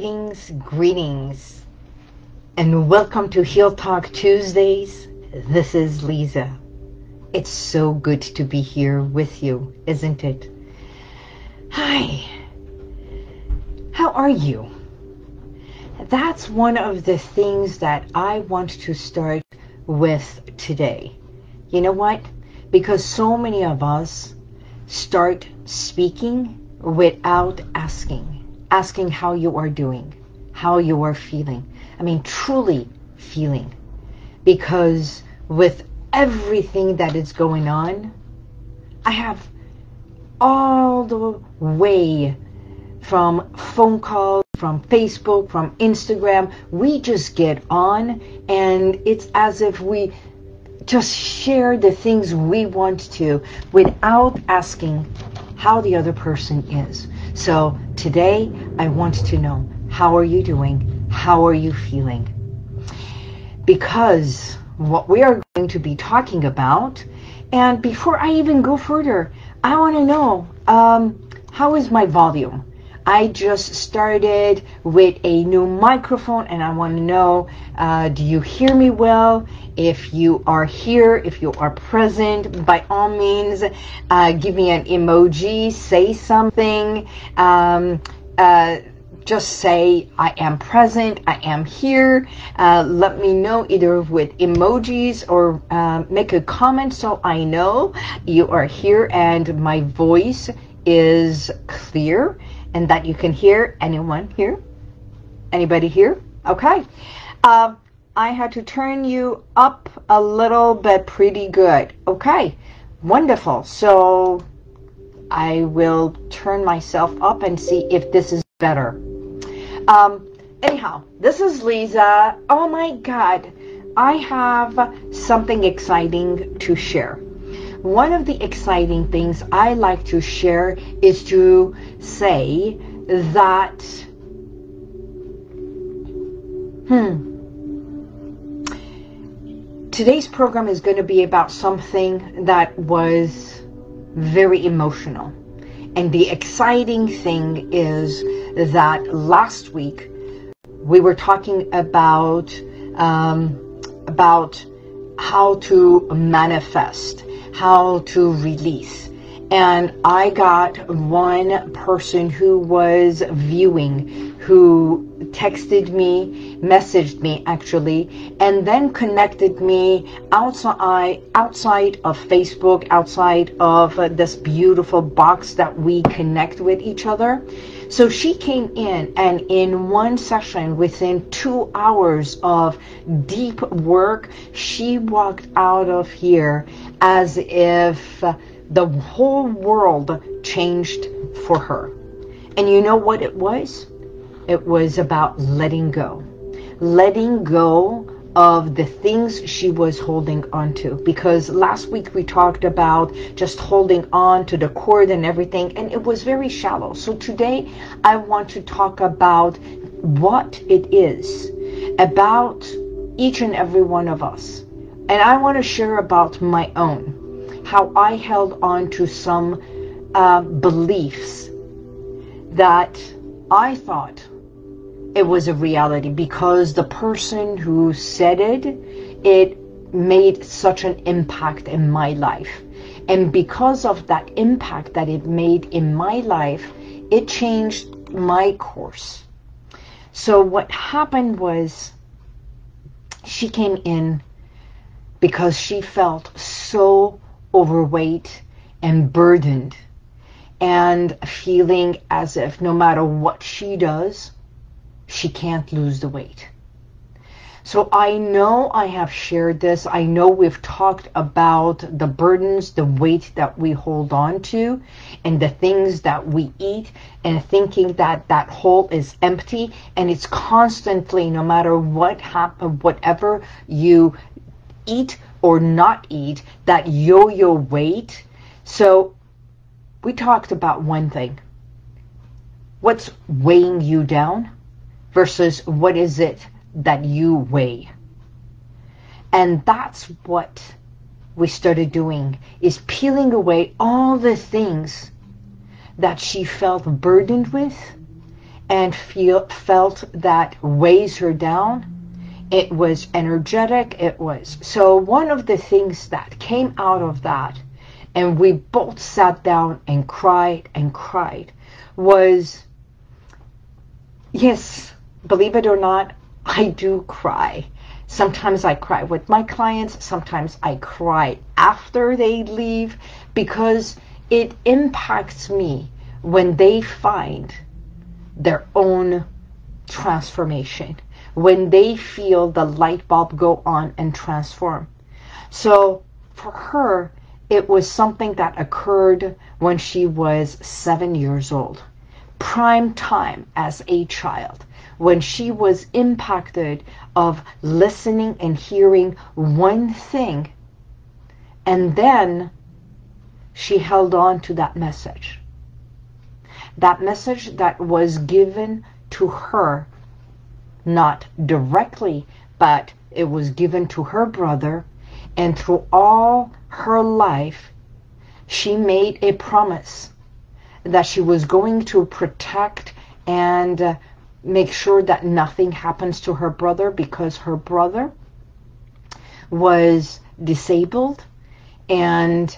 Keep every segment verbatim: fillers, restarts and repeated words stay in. Greetings, greetings, and welcome to Heal Talk Tuesdays. This is Liza. It's so good to be here with you, isn't it? Hi, how are you? That's one of the things that I want to start with today. You know what? Because so many of us start speaking without asking. Asking how you are doing, how you are feeling. I mean, truly feeling. Because with everything that is going on, I have all the way from phone calls, from Facebook, from Instagram. We just get on and it's as if we just share the things we want to without asking how the other person is. So today, I want to know, how are you doing? How are you feeling? Because what we are going to be talking about, and before I even go further, I want to know, um, how is my volume? I just started with a new microphone, and I want to know, uh, do you hear me well? If you are here, if you are present, by all means, uh, give me an emoji, say something, um, uh, just say, I am present, I am here. Uh, let me know either with emojis or uh, make a comment so I know you are here and my voice is clear. And that you can hear. Anyone here? Anybody here? Okay. Uh, I had to turn you up a little bit. Pretty good. Okay. Wonderful. So I will turn myself up and see if this is better. Um, anyhow, this is Liza. Oh my God. I have something exciting to share. One of the exciting things I like to share is to say that hmm, today's program is going to be about something that was very emotional. And the exciting thing is that last week we were talking about, um, about how to manifest, how to release. And I got one person who was viewing, who texted me, messaged me actually, and then connected me outside, outside of Facebook, outside of uh, this beautiful box that we connect with each other. So she came in, and in one session, within two hours of deep work, she walked out of here as if the whole world changed for her. And you know what it was? It was about letting go. Letting go of the things she was holding on to. Because last week we talked about just holding on to the cord and everything, and it was very shallow. So today I want to talk about what it is about each and every one of us. And I want to share about my own, how I held on to some uh, beliefs that I thought it was a reality because the person who said it, it made such an impact in my life. And because of that impact that it made in my life, it changed my course. So what happened was, she came in because she felt so overweight and burdened and feeling as if no matter what she does, she can't lose the weight. So I know I have shared this. I know we've talked about the burdens, the weight that we hold on to, and the things that we eat, and thinking that that hole is empty, and it's constantly, no matter what happens, whatever you eat or not eat, that yo-yo weight. So we talked about one thing. What's weighing you down versus what is it that you weigh? And that's what we started doing, is peeling away all the things that she felt burdened with and feel, felt that weighs her down. It was energetic. It was. So one of the things that came out of that, and we both sat down and cried and cried, was, yes, believe it or not, I do cry. Sometimes I cry with my clients. Sometimes I cry after they leave, because it impacts me when they find their own transformation, when they feel the light bulb go on and transform. So for her, it was something that occurred when she was seven years old, prime time as a child, when she was impacted of listening and hearing one thing, and then she held on to that message. That message that was given to her, not directly, but it was given to her brother, and through all her life, she made a promise that she was going to protect and uh, make sure that nothing happens to her brother, because her brother was disabled, and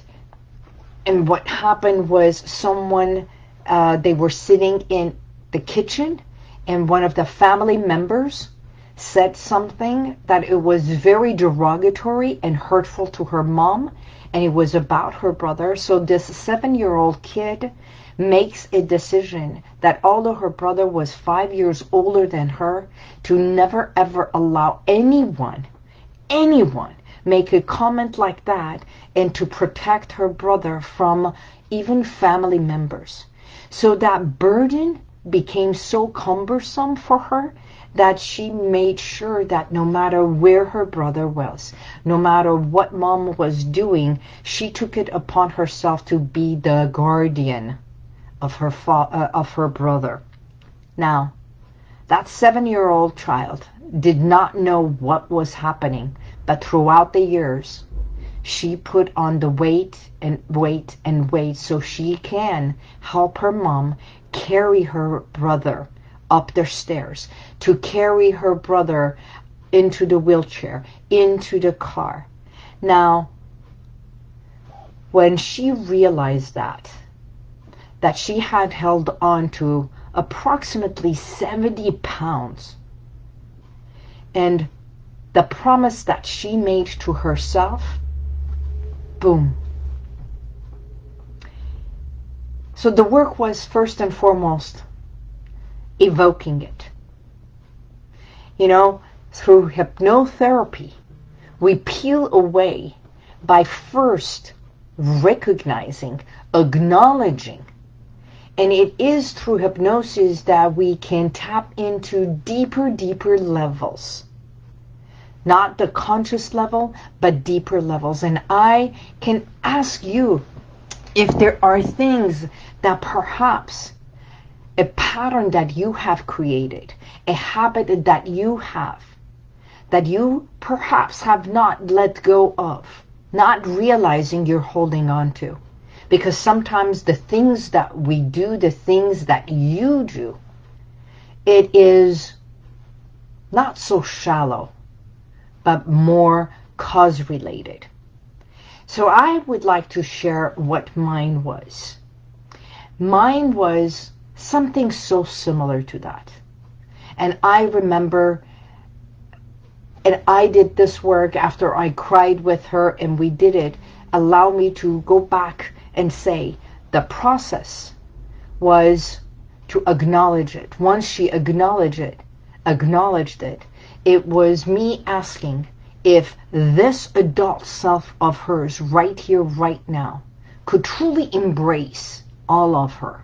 and what happened was someone, uh, they were sitting in the kitchen, and one of the family members said something that it was very derogatory and hurtful to her mom, and it was about her brother. So this seven-year-old kid makes a decision that although her brother was five years older than her, to never ever allow anyone, anyone make a comment like that, and to protect her brother from even family members. So that burden became so cumbersome for her that she made sure that no matter where her brother was, no matter what mom was doing, she took it upon herself to be the guardian of her fa uh, of her brother. Now, that seven-year-old child did not know what was happening, but throughout the years, she put on the weight and weight and weight so she can help her mom carry her brother up the stairs, to carry her brother into the wheelchair, into the car. Now, when she realized that, that she had held on to approximately seventy pounds, and the promise that she made to herself, boom. So the work was first and foremost evoking it. You know, through hypnotherapy, we peel away by first recognizing, acknowledging, and it is through hypnosis that we can tap into deeper, deeper levels. Not the conscious level, but deeper levels. And I can ask you if there are things that perhaps a pattern that you have created, a habit that you have, that you perhaps have not let go of, not realizing you're holding on to. Because sometimes the things that we do, the things that you do, it is not so shallow, but more cause related. So I would like to share what mine was. Mine was something so similar to that. And I remember, and I did this work after I cried with her and we did it. Allow me to go back and say the process was to acknowledge it. Once she acknowledged it, acknowledged it, it was me asking if this adult self of hers right here, right now, could truly embrace all of her.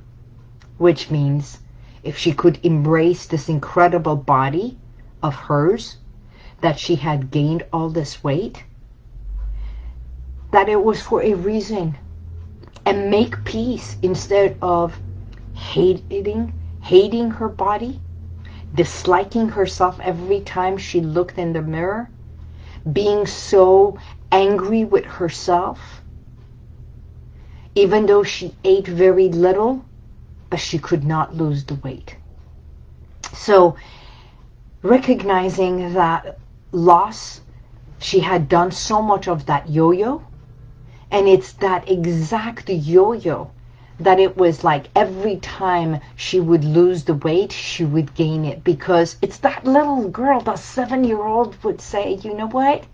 Which means if she could embrace this incredible body of hers, that she had gained all this weight, that it was for a reason, and make peace instead of hating, hating her body, disliking herself every time she looked in the mirror, being so angry with herself, even though she ate very little, but she could not lose the weight. So recognizing that loss, she had done so much of that yo-yo, and it's that exact yo-yo that it was like every time she would lose the weight, she would gain it, because it's that little girl, that seven-year-old would say, you know what?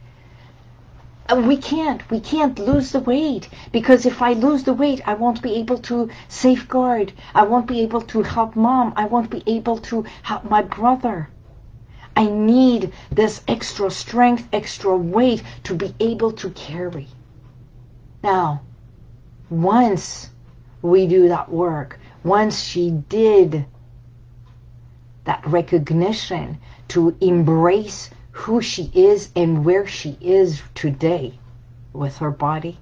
We can't, we can't lose the weight, because if I lose the weight, I won't be able to safeguard. I won't be able to help mom. I won't be able to help my brother. I need this extra strength, extra weight to be able to carry. Now, once we do that work, once she did that recognition to embrace who she is and where she is today with her body,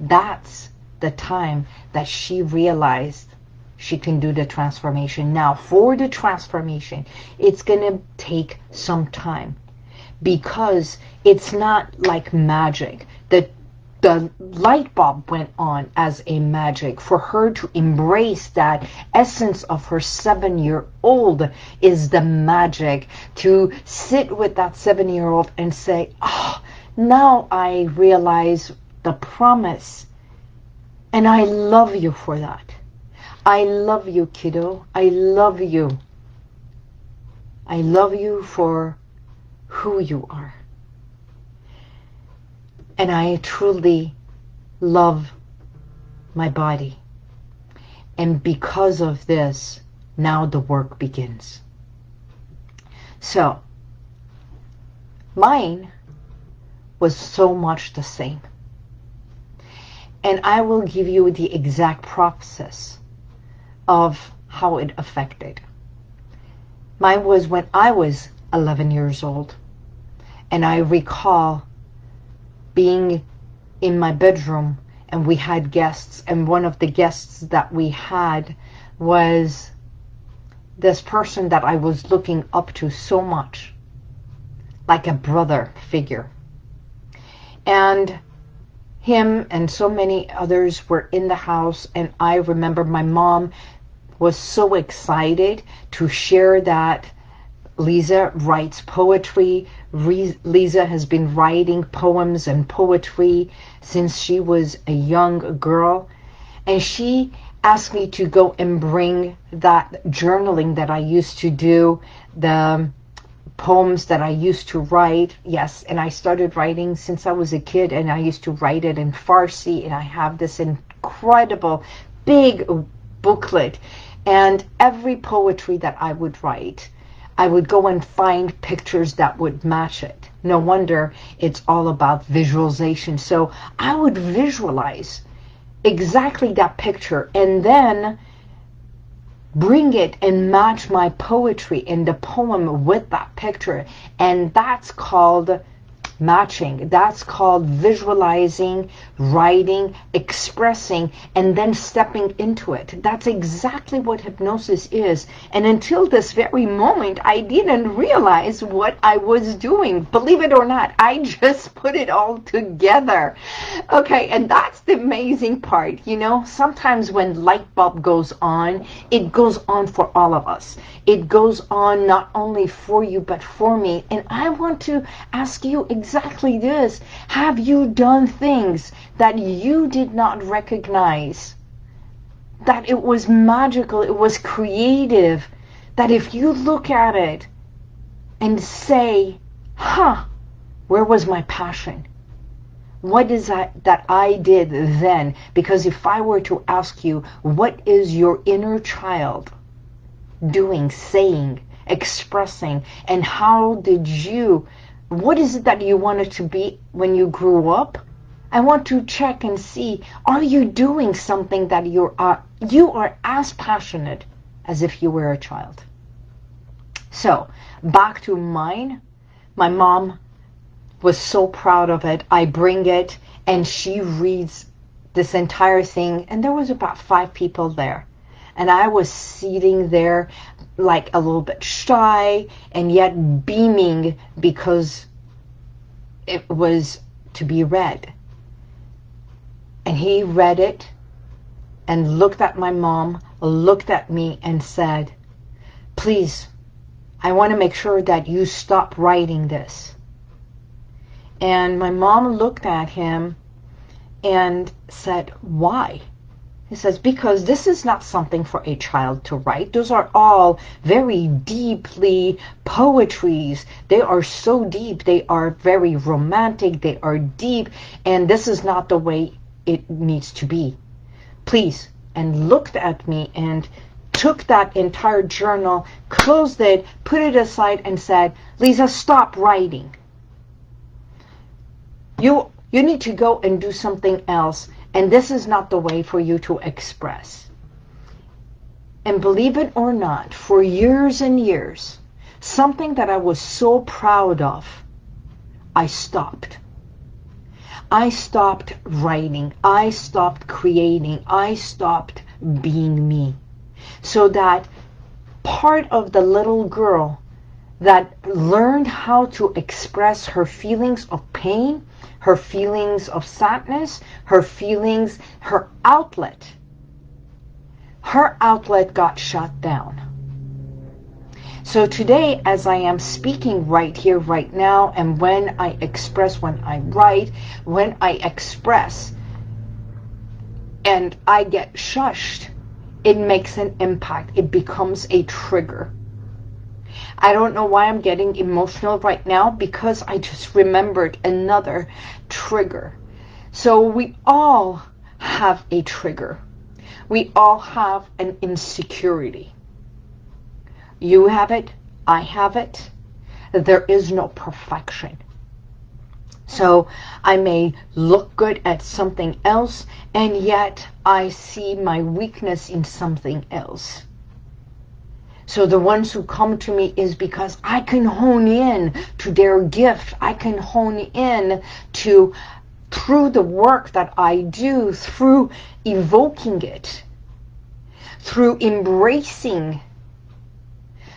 that's the time that she realized she can do the transformation. Now, for the transformation, it's gonna take some time, because it's not like magic. The The light bulb went on as a magic. For her to embrace that essence of her seven-year-old is the magic. To sit with that seven-year-old and say, oh, now I realize the promise. And I love you for that. I love you, kiddo. I love you. I love you for who you are. And I truly love my body. And because of this, now the work begins. So, mine was so much the same. And I will give you the exact process of how it affected. Mine was when I was eleven years old. And I recall being in my bedroom, and we had guests, and one of the guests that we had was this person that I was looking up to so much, like a brother figure. And him and so many others were in the house, and I remember my mom was so excited to share that Liza writes poetry. Liza has been writing poems and poetry since she was a young girl. And she asked me to go and bring that journaling that I used to do, the poems that I used to write. Yes, and I started writing since I was a kid, and I used to write it in Farsi, and I have this incredible big booklet. And every poetry that I would write, I would go and find pictures that would match it. No wonder it's all about visualization. So I would visualize exactly that picture and then bring it and match my poetry in the poem with that picture. And that's called matching. That's called visualizing, writing, expressing, and then stepping into it. That's exactly what hypnosis is. And until this very moment, I didn't realize what I was doing. Believe it or not, I just put it all together. Okay, and that's the amazing part. You know, sometimes when light bulb goes on, it goes on for all of us. It goes on not only for you, but for me. And I want to ask you exactly Exactly this. Have you done things that you did not recognize? That it was magical, it was creative, that if you look at it and say, huh, where was my passion? What is that that I did then? Because if I were to ask you, what is your inner child doing, saying, expressing, and how did you, what is it that you wanted to be when you grew up? I want to check and see, are you doing something that you're, uh, you are as passionate as if you were a child? So, back to mine. My mom was so proud of it. I bring it, and she reads this entire thing, and there was about five people there. And I was sitting there like a little bit shy and yet beaming, because it was to be read. And he read it and looked at my mom, looked at me and said, please, I want to make sure that you stop writing this. And my mom looked at him and said, why? He says, because this is not something for a child to write. Those are all very deeply poetries. They are so deep. They are very romantic. They are deep. And this is not the way it needs to be. Please. And looked at me and took that entire journal, closed it, put it aside and said, Liza, stop writing. You, you need to go and do something else. And this is not the way for you to express. And believe it or not, for years and years, something that I was so proud of, I stopped. I stopped writing. I stopped creating. I stopped being me. So that part of the little girl that learned how to express her feelings of pain, her feelings of sadness, her feelings, her outlet, her outlet got shut down. So today, as I am speaking right here, right now, and when I express, when I write, when I express, and I get shushed, it makes an impact. It becomes a trigger. I don't know why I'm getting emotional right now, because I just remembered another trigger. So we all have a trigger. We all have an insecurity. You have it. I have it. There is no perfection. So I may look good at something else, and yet I see my weakness in something else. So the ones who come to me is because I can hone in to their gift. I can hone in to, through the work that I do, through evoking it, through embracing,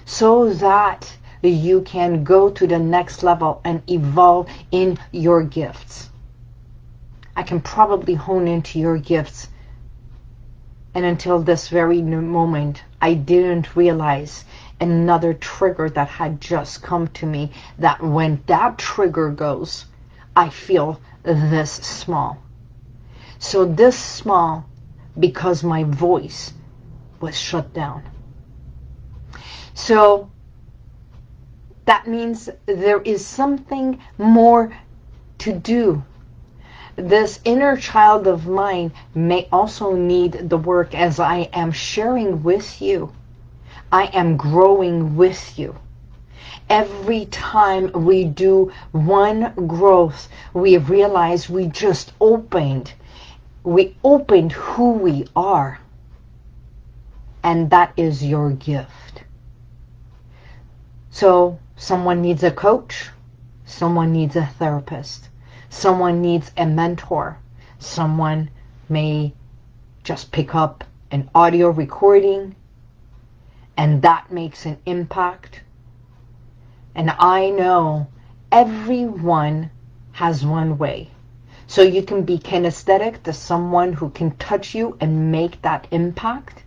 so that you can go to the next level and evolve in your gifts. I can probably hone into your gifts. And until this very moment, I didn't realize another trigger that had just come to me, that when that trigger goes, I feel this small. So this small, because my voice was shut down. So that means there is something more to do. This inner child of mine may also need the work, as I am sharing with you. I am growing with you. Every time we do one growth, we realize we just opened. We opened who we are. And that is your gift. So someone needs a coach. Someone needs a therapist. Someone needs a mentor. Someone may just pick up an audio recording, and that makes an impact. And I know everyone has one way. So you can be kinesthetic to someone who can touch you and make that impact.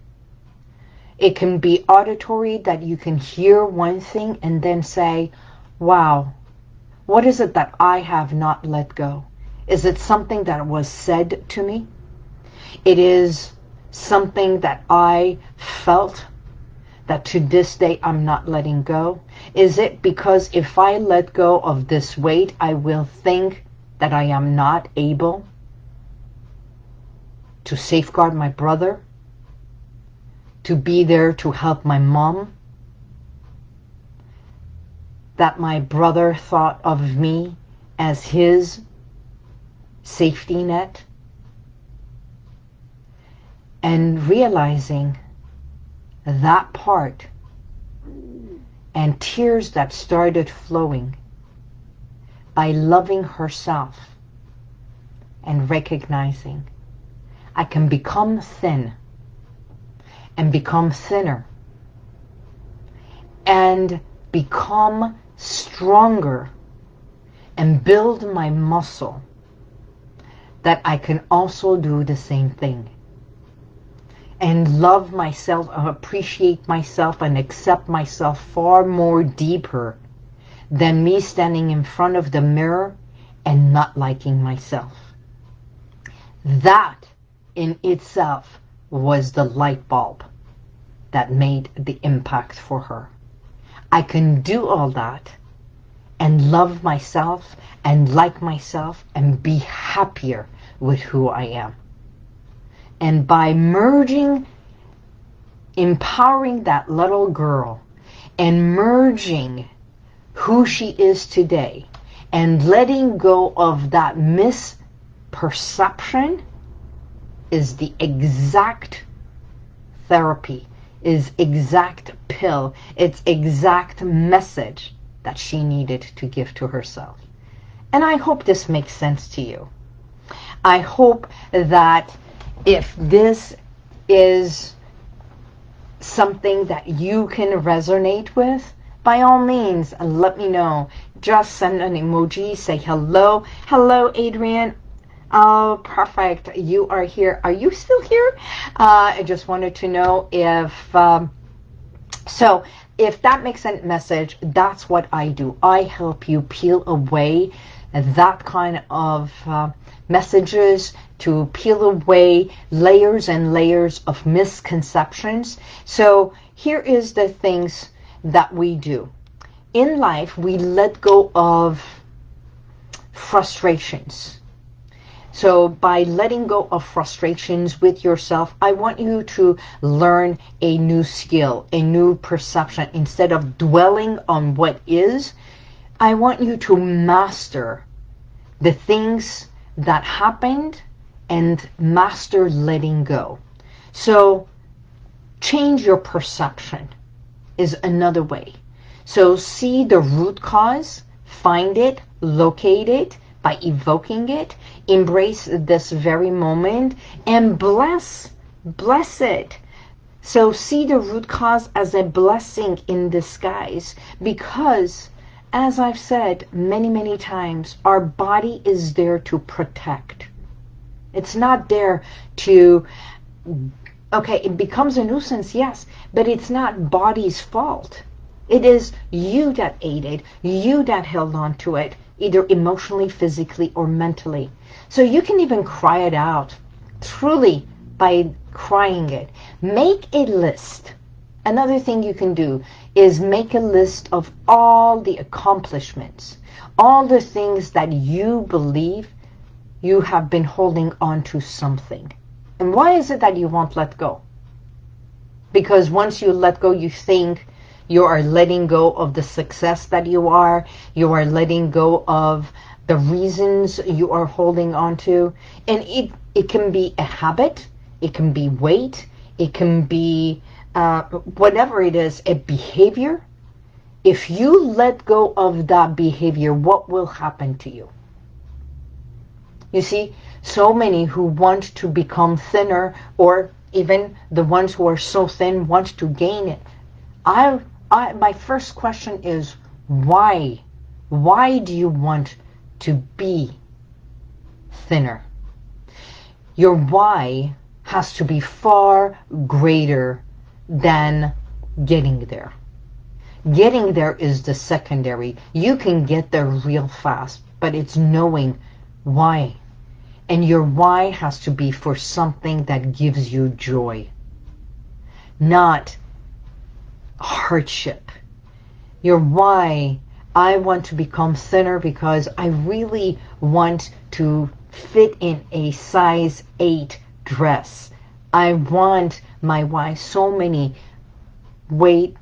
It can be auditory, that you can hear one thing and then say, wow, what is it that I have not let go? Is it something that was said to me? It is something that I felt that to this day I'm not letting go. Is it because if I let go of this weight, I will think that I am not able to safeguard my brother, to be there to help my mom? That my brother thought of me as his safety net, and realizing that part, and tears that started flowing by loving herself and recognizing I can become thin and become thinner and become stronger and build my muscle, that I can also do the same thing. and love myself, appreciate myself, and accept myself far more deeper than me standing in front of the mirror and not liking myself. That in itself was the light bulb that made the impact for her. I can do all that and love myself and like myself and be happier with who I am. And by merging, empowering that little girl and merging who she is today and letting go of that misperception is the exact therapy, is exact pill, it's exact message that she needed to give to herself. And I hope this makes sense to you. I hope that if this is something that you can resonate with, by all means, let me know. Just send an emoji, say hello. Hello, Adrian. Oh, perfect. You are here. Are you still here? Uh, I just wanted to know if... Um, so, if that makes a message, that's what I do. I help you peel away that kind of uh, messages, to peel away layers and layers of misconceptions. So, here is the things that we do. In life, we let go of frustrations. So by letting go of frustrations with yourself, I want you to learn a new skill, a new perception. Instead of dwelling on what is, I want you to master the things that happened and master letting go. So change your perception is another way. So see the root cause, find it, locate it by evoking it, embrace this very moment, and bless, bless it. So see the root cause as a blessing in disguise, because as I've said many, many times, our body is there to protect. It's not there to... Okay, it becomes a nuisance, yes, but it's not body's fault. It is you that ate it, you that held on to it, either emotionally, physically, or mentally. So you can even cry it out, truly, by crying it. Make a list. Another thing you can do is make a list of all the accomplishments, all the things that you believe you have been holding on to something. And why is it that you won't let go? Because once you let go, you think you are letting go of the success that you are, you are letting go of the reasons you are holding on to. And it, it can be a habit, it can be weight, it can be uh, whatever it is, a behavior. If you let go of that behavior, what will happen to you? You see, so many who want to become thinner, or even the ones who are so thin want to gain it. I, I, my first question is, why? Why do you want to be thinner? Your why has to be far greater than getting there. Getting there is the secondary. You can get there real fast, but it's knowing why. And your why has to be for something that gives you joy, not hardship. Your why, I want to become thinner because I really want to fit in a size eight dress. I want my why. So many weight,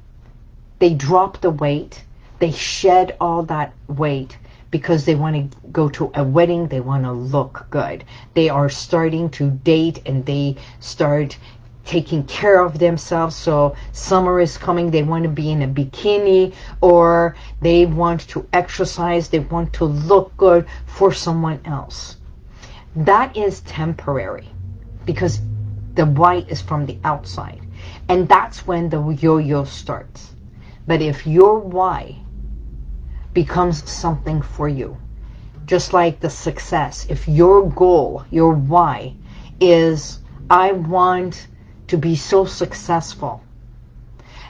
they drop the weight, they shed all that weight, because they want to go to a wedding, they want to look good. They are starting to date and they start taking care of themselves. So summer is coming, they want to be in a bikini, or they want to exercise, they want to look good for someone else. That is temporary, because the why is from the outside. And that's when the yo-yo starts. But if your why becomes something for you, just like the success, if your goal, your why is I want to be so successful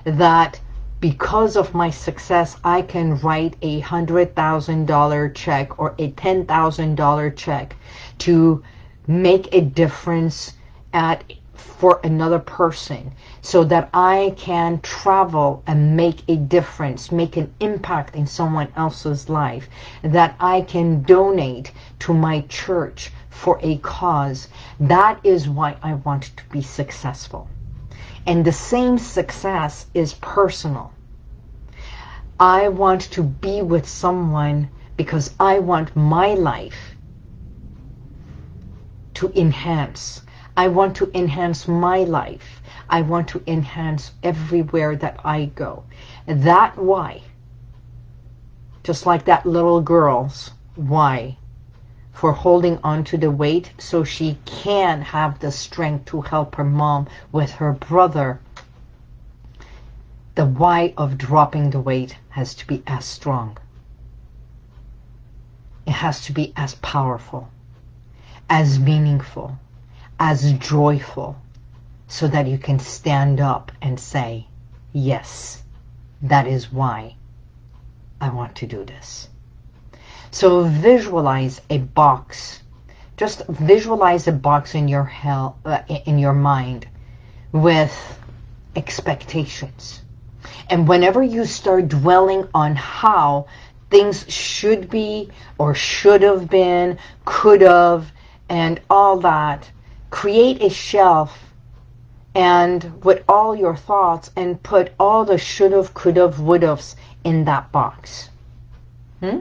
that because of my success, I can write a hundred thousand dollar check or a ten thousand dollar check to make a difference at for another person, so that I can travel and make a difference, make an impact in someone else's life, that I can donate to my church for a cause. That is why I want to be successful. And the same success is personal. I want to be with someone because I want my life to enhance. I want to enhance my life. I want to enhance everywhere that I go. That why, just like that little girl's why, for holding on to the weight so she can have the strength to help her mom with her brother, the why of dropping the weight has to be as strong. It has to be as powerful, as meaningful, as joyful, so that you can stand up and say, yes, that is why I want to do this. So visualize a box. Just visualize a box in your hell, uh, in your mind with expectations. And whenever you start dwelling on how things should be or should have been, could have, and all that, create a shelf and with all your thoughts and put all the should have, could have, would have's in that box. Hmm?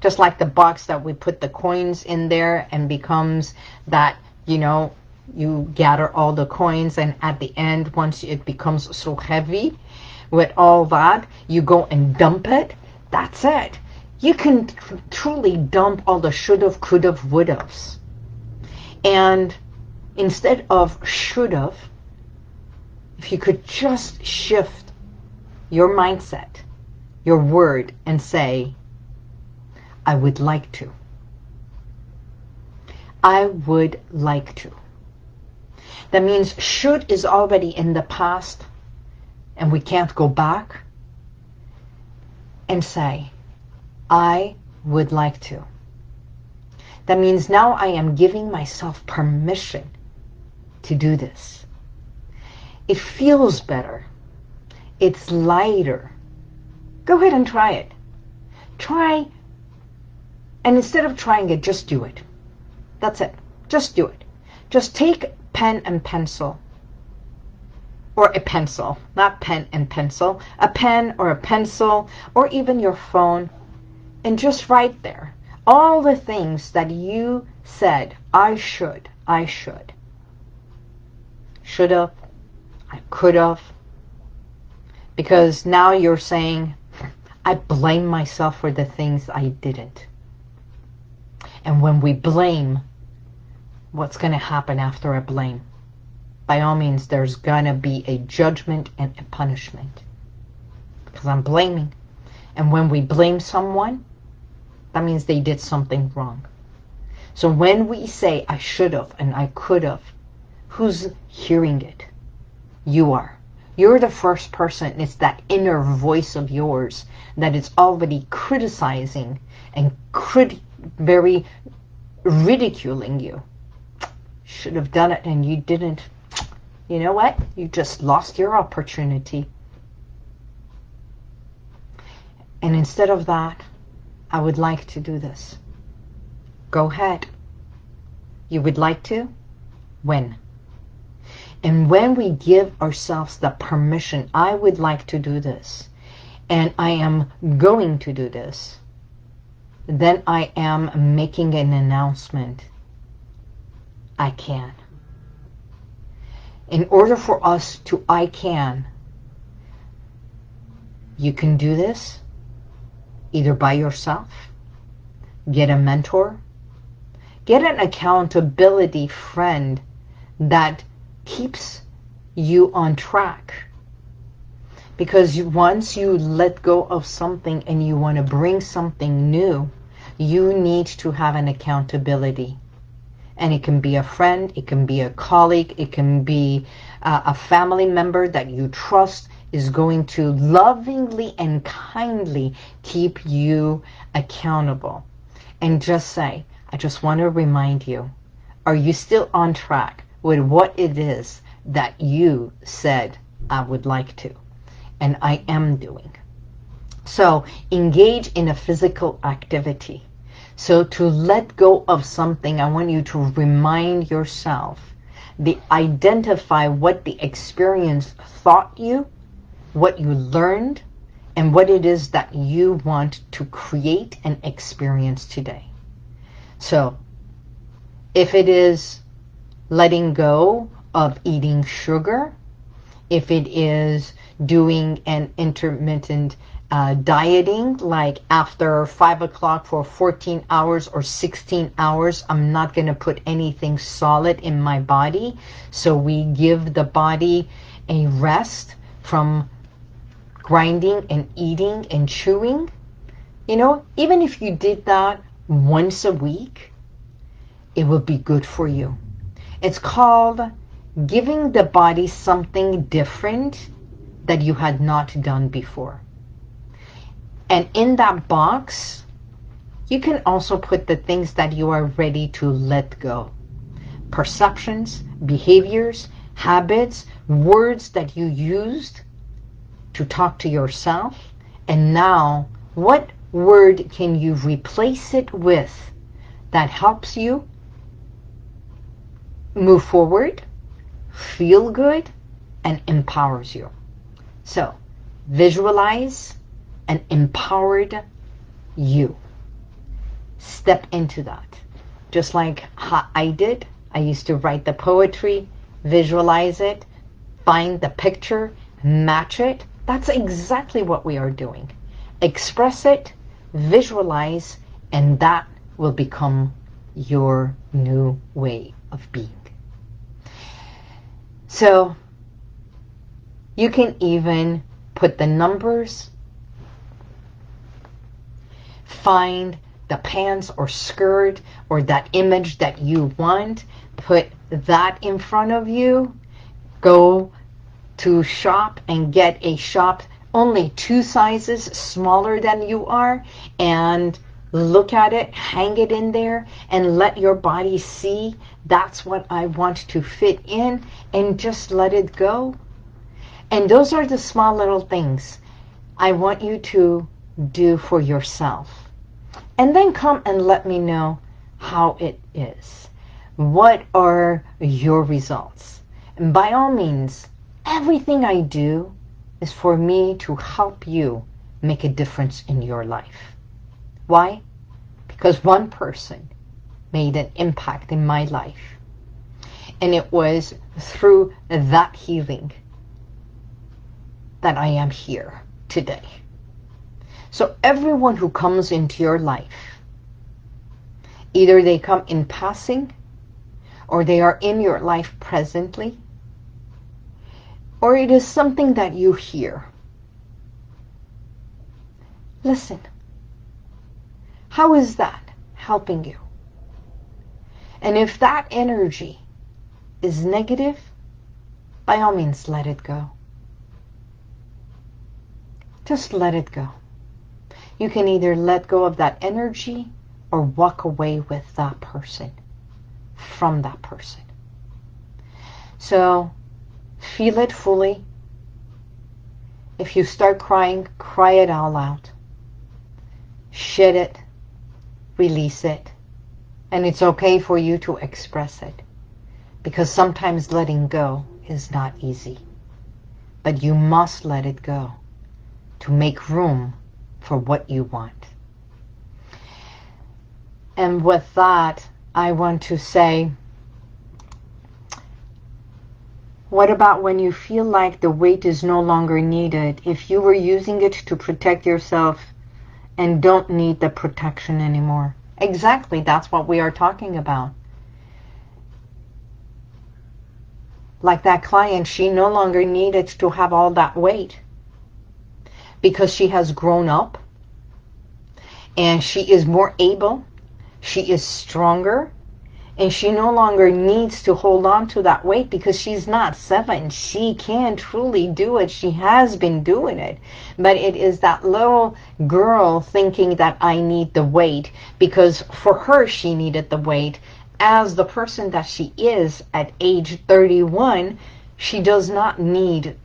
Just like the box that we put the coins in there and becomes that, you know, you gather all the coins, and at the end, once it becomes so heavy with all that, you go and dump it. That's it. You can tr truly dump all the should have, could have, would have's. And instead of should have, if you could just shift your mindset, your word, and say, I would like to. I would like to. That means should is already in the past and we can't go back, and say, I would like to. That means now I am giving myself permission to do this. It feels better. It's lighter. Go ahead and try it. Try And instead of trying it, just do it. That's it. Just do it. Just take pen and pencil. Or a pencil. Not pen and pencil. A pen or a pencil. Or even your phone. And just write there all the things that you said. I should. I should. Should have. I could have. Because now you're saying, I blame myself for the things I didn't. And when we blame, what's going to happen after a blame? By all means, there's going to be a judgment and a punishment. Because I'm blaming. And when we blame someone, that means they did something wrong. So when we say, I should have and I could have, who's hearing it? You are. You're the first person. It's that inner voice of yours that is already criticizing and criticizing, very ridiculing you. Should have done it and you didn't. You know what? You just lost your opportunity. And instead of that, I would like to do this. Go ahead. You would like to? When? And when we give ourselves the permission, I would like to do this, and I am going to do this, then I am making an announcement. I can. In order for us to I can, you can do this either by yourself, get a mentor, get an accountability friend that keeps you on track. Because you, once you let go of something and you want to bring something new, you need to have an accountability. And it can be a friend, it can be a colleague, it can be uh, a family member that you trust is going to lovingly and kindly keep you accountable. And just say, I just want to remind you, are you still on track with what it is that you said I would like to, and I am doing? So engage in a physical activity. So to let go of something, I want you to remind yourself, the, identify what the experience taught you, what you learned, and what it is that you want to create and experience today. So if it is letting go of eating sugar, if it is doing an intermittent Uh, dieting, like after five o'clock for fourteen hours or sixteen hours, I'm not going to put anything solid in my body. So we give the body a rest from grinding and eating and chewing. You know, even if you did that once a week, it will be good for you. It's called giving the body something different that you had not done before. And in that box, you can also put the things that you are ready to let go. Perceptions, behaviors, habits, words that you used to talk to yourself. And now, what word can you replace it with that helps you move forward, feel good, and empowers you? So, visualize an empowered you. Step into that. Just like how I did. I used to write the poetry, visualize it, find the picture, match it. That's exactly what we are doing. Express it, visualize, and that will become your new way of being. So you can even put the numbers, find the pants or skirt or that image that you want, put that in front of you, go to shop and get a shop only two sizes smaller than you are, and look at it, hang it in there, and let your body see, that's what I want to fit in, and just let it go. And those are the small little things I want you to do for yourself, and then come and let me know how it is. What are your results? And by all means, everything I do is for me to help you make a difference in your life. Why? Because one person made an impact in my life, and it was through that healing that I am here today. So everyone who comes into your life, either they come in passing, or they are in your life presently, or it is something that you hear. Listen, how is that helping you? And if that energy is negative, by all means, let it go. Just let it go. You can either let go of that energy or walk away with that person, from that person. So feel it fully. If you start crying, cry it all out. Shed it, release it. And it's okay for you to express it, because sometimes letting go is not easy. But you must let it go to make room for what you want. And with that, I want to say, what about when you feel like the weight is no longer needed? If you were using it to protect yourself and don't need the protection anymore? Exactly, that's what we are talking about. Like that client, she no longer needed to have all that weight, because she has grown up and she is more able, she is stronger, and she no longer needs to hold on to that weight because she's not seven. She can truly do it. She has been doing it. But it is that little girl thinking that I need the weight, because for her she needed the weight. As the person that she is at age thirty-one, she does not need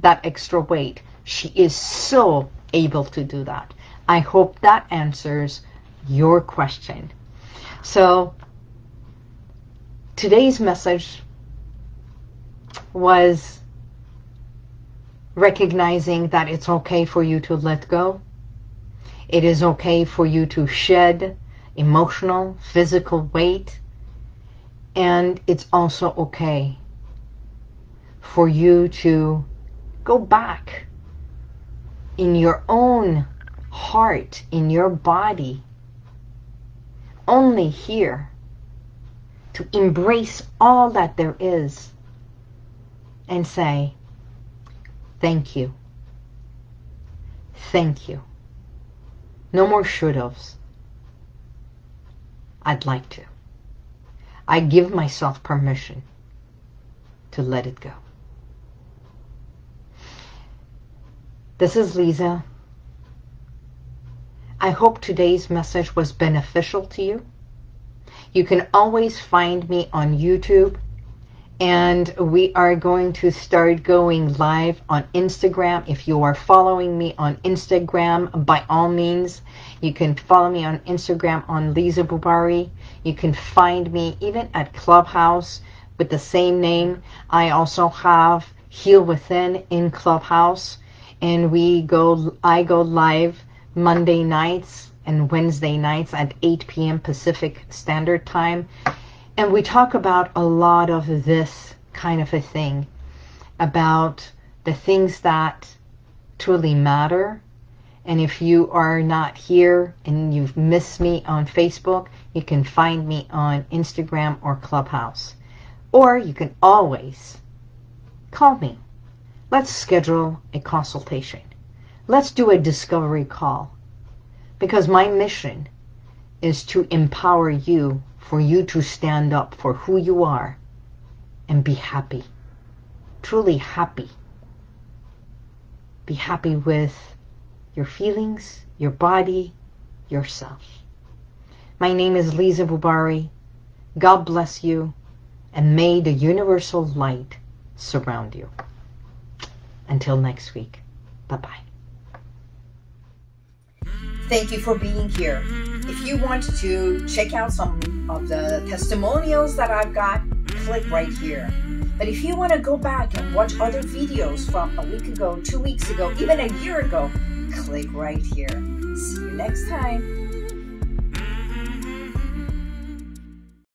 that extra weight. She is so able to do that. I hope that answers your question. So today's message was recognizing that it's okay for you to let go. It is okay for you to shed emotional, physical weight. And it's also okay for you to go back in your own heart, in your body, only here, to embrace all that there is and say, thank you, thank you. No more should'ves. I'd like to. I give myself permission to let it go. This is Liza. I hope today's message was beneficial to you. You can always find me on YouTube, and we are going to start going live on Instagram. If you are following me on Instagram, by all means, you can follow me on Instagram on Liza Boubari. You can find me even at Clubhouse with the same name. I also have HealWithin in Clubhouse, and we go. I go live Monday nights and Wednesday nights at eight p m Pacific Standard Time. And we talk about a lot of this kind of a thing, about the things that truly matter. And if you are not here and you've missed me on Facebook, you can find me on Instagram or Clubhouse. Or you can always call me. Let's schedule a consultation. Let's do a discovery call, because my mission is to empower you, for you to stand up for who you are and be happy, truly happy. Be happy with your feelings, your body, yourself. My name is Liza Boubari. God bless you, and may the universal light surround you. Until next week, bye-bye. Thank you for being here. If you want to check out some of the testimonials that I've got, click right here. But if you want to go back and watch other videos from a week ago, two weeks ago, even a year ago, click right here. See you next time.